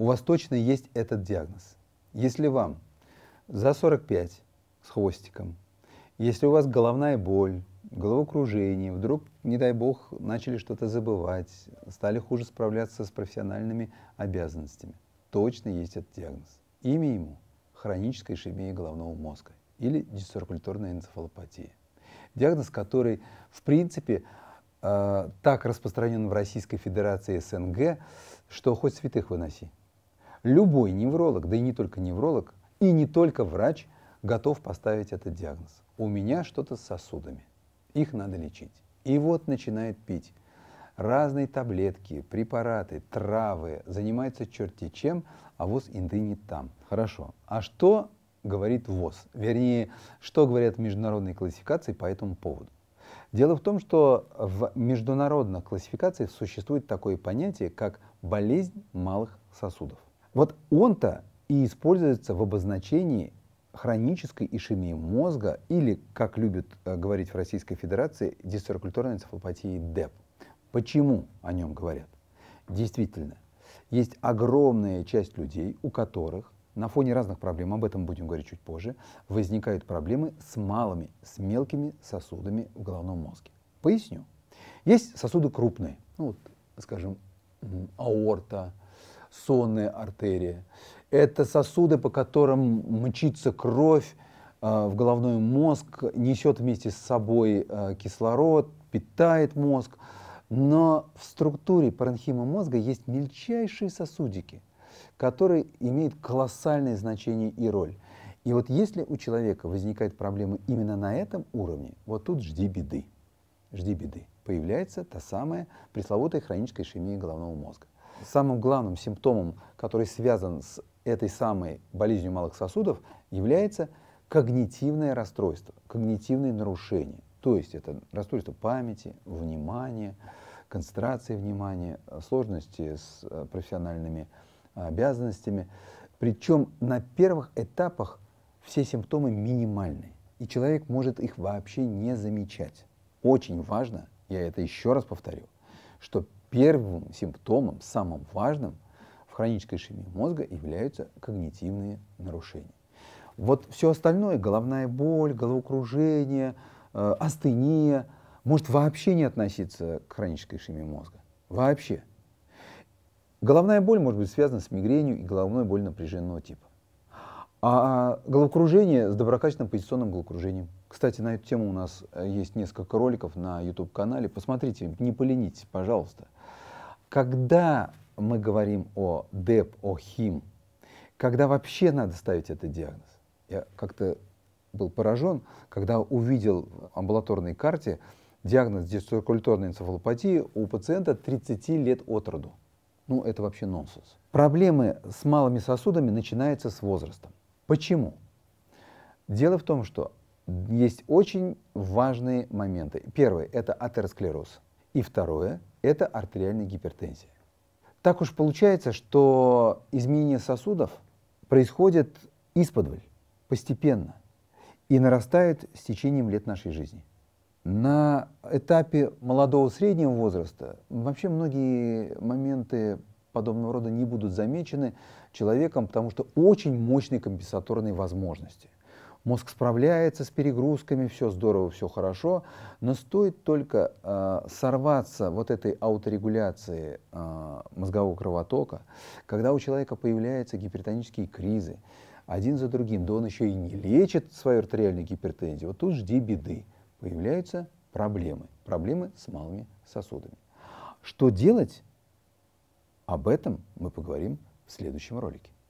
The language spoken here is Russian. у вас точно есть этот диагноз. Если вам за 45 с хвостиком, если у вас головная боль, головокружение, вдруг, не дай бог, начали что-то забывать, стали хуже справляться с профессиональными обязанностями, точно есть этот диагноз. Имя ему – хроническая ишемия головного мозга или дисциркуляторная энцефалопатия. Диагноз, который, в принципе, так распространен в Российской Федерации СНГ, что хоть святых выноси. Любой невролог, да и не только невролог, и не только врач готов поставить этот диагноз. У меня что-то с сосудами, их надо лечить. И вот начинает пить разные таблетки, препараты, травы, занимается черти чем, а ВОЗ инды не там. Хорошо, а что говорит ВОЗ? Вернее, что говорят международные классификации по этому поводу? Дело в том, что в международных классификациях существует такое понятие, как болезнь малых сосудов. Вот он-то и используется в обозначении хронической ишемии мозга или, как любят говорить в Российской Федерации, дисциркуляторной энцефалопатии ДЭП. Почему о нем говорят? Действительно, есть огромная часть людей, у которых на фоне разных проблем, об этом будем говорить чуть позже, возникают проблемы с малыми, с мелкими сосудами в головном мозге. Поясню. Есть сосуды крупные, ну, вот, скажем, аорта, сонная артерия. Это сосуды, по которым мчится кровь в головной мозг, несет вместе с собой кислород, питает мозг. Но в структуре паренхима мозга есть мельчайшие сосудики, который имеет колоссальное значение и роль. И вот если у человека возникает проблема именно на этом уровне, вот тут жди беды. Жди беды. Появляется та самая пресловутая хроническая ишемия головного мозга. Самым главным симптомом, который связан с этой самой болезнью малых сосудов, является когнитивное расстройство, когнитивные нарушения. То есть это расстройство памяти, внимания, концентрации внимания, сложности с профессиональными обязанностями. Причем на первых этапах все симптомы минимальны, и человек может их вообще не замечать. Очень важно, я это еще раз повторю, что первым симптомом, самым важным в хронической ишемии мозга являются когнитивные нарушения. Вот все остальное, головная боль, головокружение, астения, может вообще не относиться к хронической ишемии мозга. Вообще. Головная боль может быть связана с мигренью и головной болью напряженного типа. А головокружение с доброкачественным позиционным головокружением. Кстати, на эту тему у нас есть несколько роликов на YouTube-канале. Посмотрите, не поленитесь, пожалуйста. Когда мы говорим о ДЭП, о ХИМ, когда вообще надо ставить этот диагноз? Я как-то был поражен, когда увидел в амбулаторной карте диагноз дисциркуляторной энцефалопатии у пациента 30 лет от роду. Ну, это вообще нонсенс. Проблемы с малыми сосудами начинаются с возраста. Почему? Дело в том, что есть очень важные моменты. Первое – это атеросклероз. И второе – это артериальная гипертензия. Так уж получается, что изменение сосудов происходит исподволь, постепенно, и нарастает с течением лет нашей жизни. На этапе молодого среднего возраста вообще многие моменты подобного рода не будут замечены человеком, потому что очень мощные компенсаторные возможности. Мозг справляется с перегрузками, все здорово, все хорошо, но стоит только сорваться вот этой ауторегуляции мозгового кровотока, когда у человека появляются гипертонические кризы, один за другим, да он еще и не лечит свою артериальную гипертензию, вот тут жди беды. Появляются проблемы с малыми сосудами. Что делать? Об этом мы поговорим в следующем ролике.